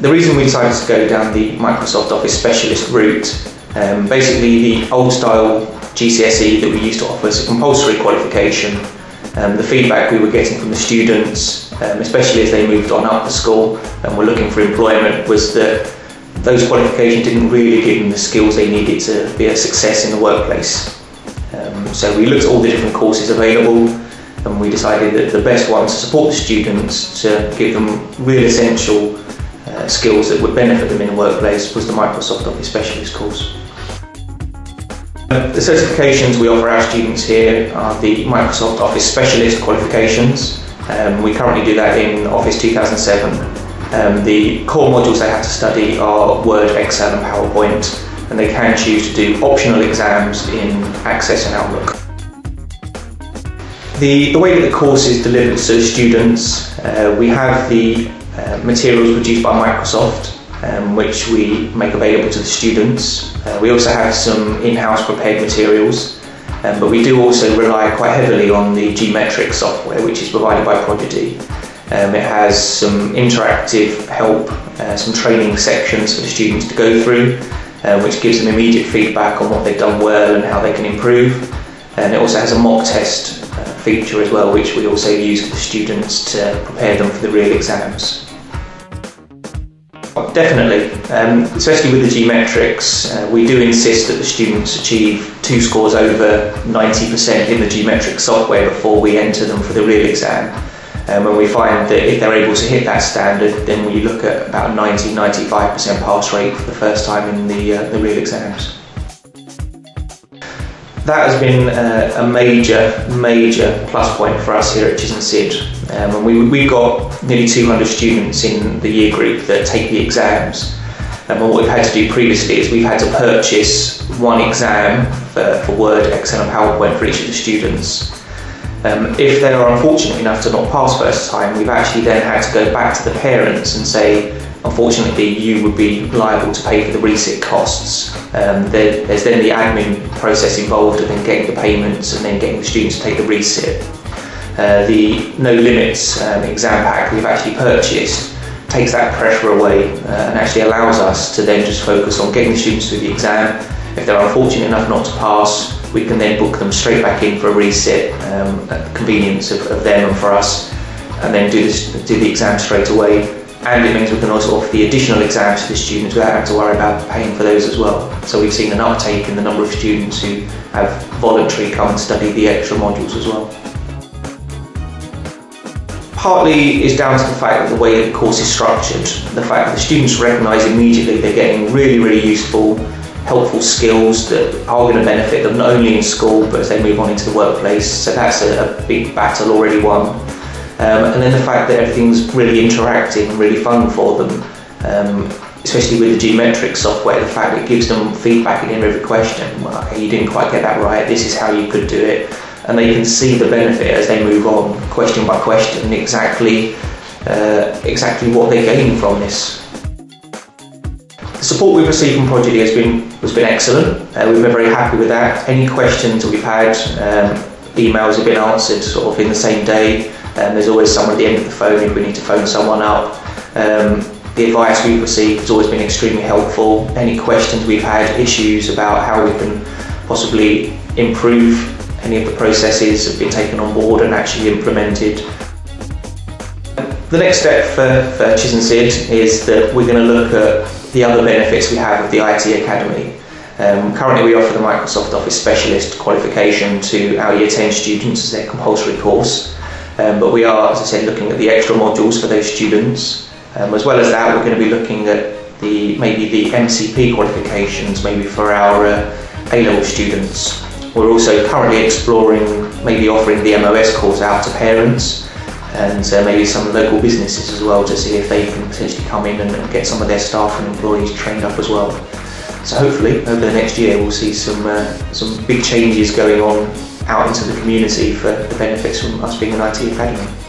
The reason we decided to go down the Microsoft Office Specialist route, basically the old style GCSE that we used to offer as a compulsory qualification, the feedback we were getting from the students, especially as they moved on up the school and were looking for employment, was that those qualifications didn't really give them the skills they needed to be a success in the workplace. So we looked at all the different courses available, and we decided that the best one to support the students, to give them real essential skills that would benefit them in the workplace, was the Microsoft Office Specialist course. The certifications we offer our students here are the Microsoft Office Specialist qualifications. We currently do that in Office 2007. The core modules they have to study are Word, Excel and PowerPoint, and they can choose to do optional exams in Access and Outlook. The way that the course is delivered to students, we have the materials produced by Microsoft, which we make available to the students. We also have some in-house prepared materials, but we do also rely quite heavily on the GMetrix software, which is provided by Prodigy. It has some interactive help, some training sections for the students to go through, which gives them immediate feedback on what they've done well and how they can improve. And it also has a mock test feature as well, which we also use for the students to prepare them for the real exams. Definitely, especially with the GMetrix, we do insist that the students achieve 2 scores over 90% in the GMetrix software before we enter them for the real exam. And we find that if they're able to hit that standard, then we look at about 90–95% pass rate for the first time in the real exams. That has been a major plus point for us here at Chislehurst. And we've got nearly 200 students in the year group that take the exams. And what we've had to do previously is we've had to purchase one exam for Word, Excel and PowerPoint for each of the students. If they are unfortunate enough to not pass first time, we've actually then had to go back to the parents and say, unfortunately, you would be liable to pay for the resit costs. There's then the admin process involved, and then getting the payments, and then getting the students to take the resit. The No Limits exam pack we've actually purchased takes that pressure away and actually allows us to then just focus on getting the students through the exam. If they're unfortunate enough not to pass, we can then book them straight back in for a resit at the convenience of them and for us, and then do the exam straight away. And it means we can also offer the additional exams to the students without having to worry about paying for those as well. So we've seen an uptake in the number of students who have voluntarily come and study the extra modules as well. Partly is down to the fact that the way the course is structured, the fact that the students recognise immediately they're getting really useful, helpful skills that are going to benefit them not only in school but as they move on into the workplace. So that's a big battle already won. And then the fact that everything's really interactive and really fun for them, especially with the GMetrix software, the fact that it gives them feedback in every question. Well, okay, you didn't quite get that right, this is how you could do it. And they can see the benefit as they move on, question by question, exactly what they're gaining from this. The support we've received from Prodigy has been excellent. We've been very happy with that. Any questions we've had, emails have been answered sort of in the same day. There's always someone at the end of the phone if we need to phone someone up. The advice we've received has always been extremely helpful. Any questions we've had, issues about how we can possibly improve any of the processes, have been taken on board and actually implemented. The next step for Chislehurst is that we're going to look at the other benefits we have of the IT Academy. Currently we offer the Microsoft Office Specialist qualification to our Year 10 students as their compulsory course. But we are, as I said, looking at the extra modules for those students. As well as that, we're going to be looking at maybe the MCP qualifications, maybe for our A-level students. We're also currently exploring maybe offering the MOS course out to parents and maybe some local businesses as well, to see if they can potentially come in and get some of their staff and employees trained up as well. So hopefully, over the next year, we'll see some big changes going on out into the community for the benefits from us being an IT Academy.